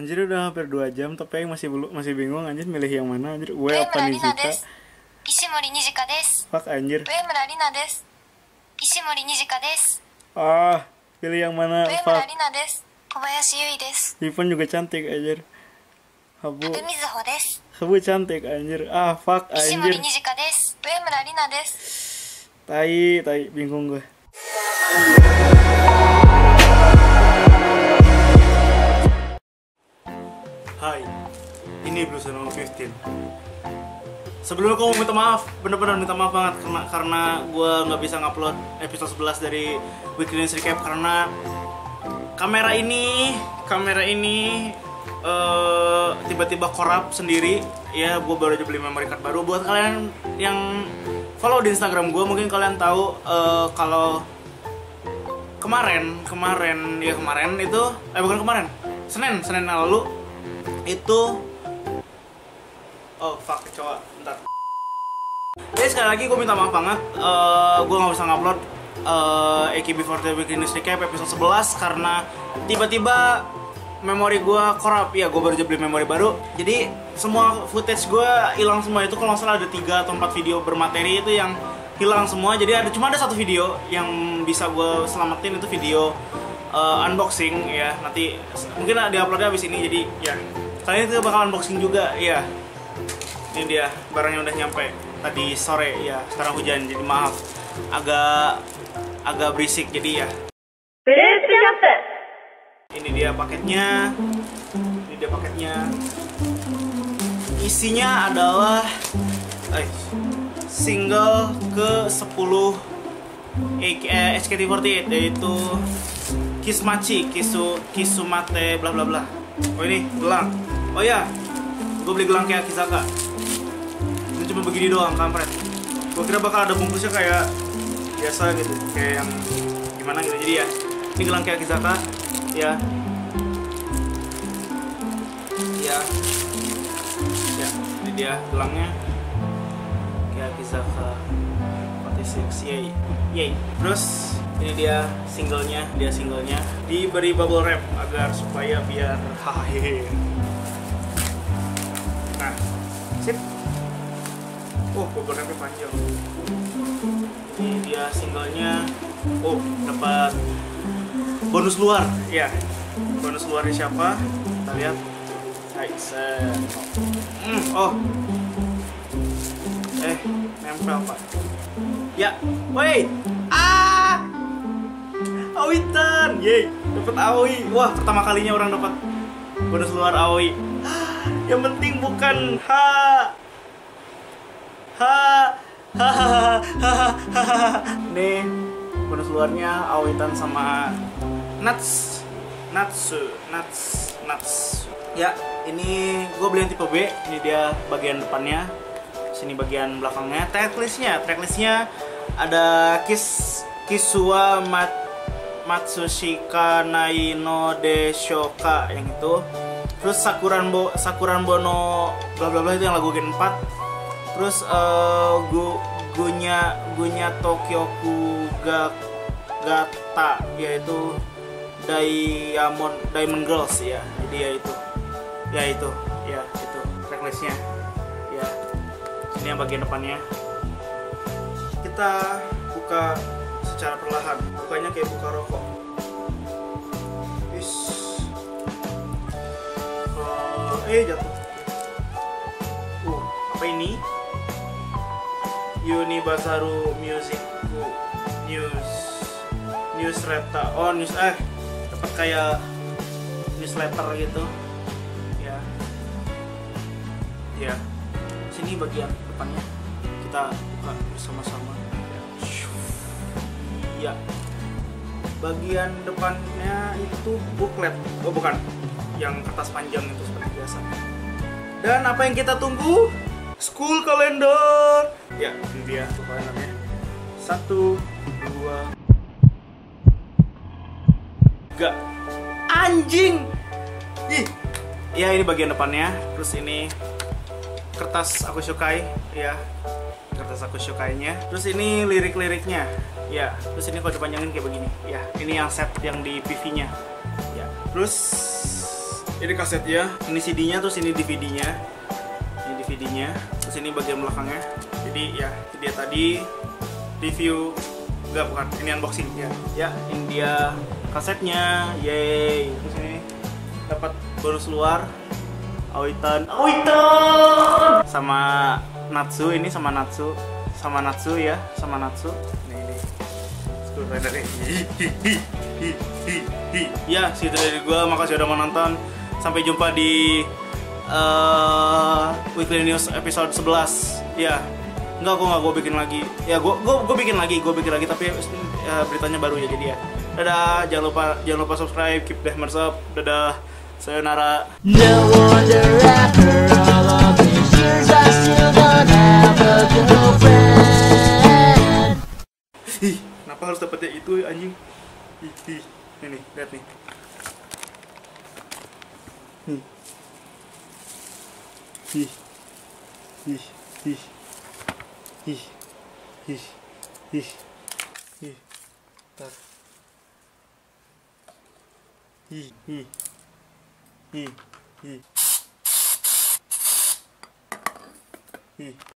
Anjir udah hampir 2 jam tapi yang masih bingung anjir milih yang mana anjir. Gue apa Nijika? Ishimori Nijika desu. Fuck anjir. Gue Muranina desu. Ishimori Nijika desu. Ah, pilih yang mana? Gue Muranina desu. Kobayashi Yui desu. Ivan juga cantik anjir. Habu cantik anjir. Ah, fuck anjir. Ishimori Nijika desu. Gue Muranina desu. Tai bingung gue. Hai, ini Blue Zone 15. Sebelumnya aku mau minta maaf, bener-bener minta maaf banget karena gue nggak bisa ngupload episode 11 dari Weekly News Recap karena kamera ini tiba-tiba korup sendiri. Ya, gue baru aja beli memory card baru. Buat kalian yang follow di Instagram gue, mungkin kalian tahu kalau kemarin itu bukan kemarin, Senin lalu itu oh fuck coba bentar. Jadi sekali lagi gue minta maaf banget, gue nggak bisa ngupload AKB For TV Greatest Recap episode 11 karena tiba-tiba memori gue korup. Ya, gue baru aja beli memori baru, jadi semua footage gue hilang semua. Itu kalau nggak salah ada 3 atau 4 video bermateri itu yang hilang semua. Jadi cuma ada satu video yang bisa gue selamatin, itu video unboxing ya. Nanti mungkin diuploadnya abis ini, jadi ya kali ini kita bakal unboxing juga ya. Ini dia barangnya udah nyampe tadi sore ya. Sekarang hujan jadi maaf agak berisik, jadi ya ini dia paketnya. Isinya adalah single ke-10 HKT48 yaitu Kismachi, Kisumate, bla bla bla. Oh ini gelang. Oh ya, gue beli gelang Keyakizaka. Ini cuma begini doang, kampret. Gue kira bakal ada bungkusnya kayak biasa gitu, kayak yang gimana gitu. Jadi ya, ini gelang Keyakizaka. Ya. Ini dia gelangnya Keyakizaka46. Yay. Terus ini dia singlenya diberi bubble wrap agar supaya biar hahaha. Nah, sip. Oh, bubble wrapnya panjang. Ini dia singlenya. Oh, dapat bonus luar. Ya, bonus luarnya siapa? Kita lihat. Nempel apa? Ya, wait. Aoi Tan, yeay, dapat Aoi. Wah, pertama kalinya orang dapat bonus luar Aoi. Yang penting bukan Nih, bonus luarnya Aoi Tan sama Nats. Ya, ini gue beli yang tipe B. Ini dia bagian depannya. Sini bagian belakangnya. Tracklistnya ada Kiss wa Matsushikanai no Deshouka yang itu. Terus Sakura no Bono bla bla bla, itu yang lagu Gen 4. Terus gunya Tokyoku gata, yaitu Diamond Girls ya. Jadi ya itu tracklistnya ya. Ini yang bagian depannya. Kita buka secara perlahan, bukanya kayak buka rokok. Is jatuh. Apa ini? Unibasaru Music News Reta. Oh, news dapat kayak newsletter gitu. Ya. Sini bagian depannya. Kita buka bersama-sama. Ya, bagian depannya itu booklet. Oh bukan, yang kertas panjang itu seperti biasa. Dan apa yang kita tunggu? School calendar. Ya, ini dia kalendernya. 1, 2, 3. Anjing. Ih. Ya, ini bagian depannya. Terus ini kertas aku sukai. Ya, kertas aku sukainya. Terus ini lirik-liriknya. Ya, terus ini kalau dipanjangin kayak begini. Ya, ini yang set yang di PV-nya. Ya, terus Ini kasetnya, ini CD-nya, terus ini DVD-nya. Ini DVD-nya, terus ini bagian belakangnya. Jadi ya, itu dia tadi review, enggak bukan, ini unboxingnya. Ya, ini dia kasetnya, yeay. Terus ini dapat bonus luar Aoi Tan, sama Natsu, ini sama Natsu. Ini screwdriver ini. Ya, segitu dari gua. Makasih udah menonton. Sampai jumpa di Weekly News episode 11. Ya. Gue bikin lagi, tapi beritanya baru ya, jadi ya. Dadah, jangan lupa subscribe, keep the hammer up. Dadah, sayonara. No wonder after all of these years I still don't have a girlfriend. Ih, kenapa harus dapetnya itu anjing? Ih, nih, lihat nih.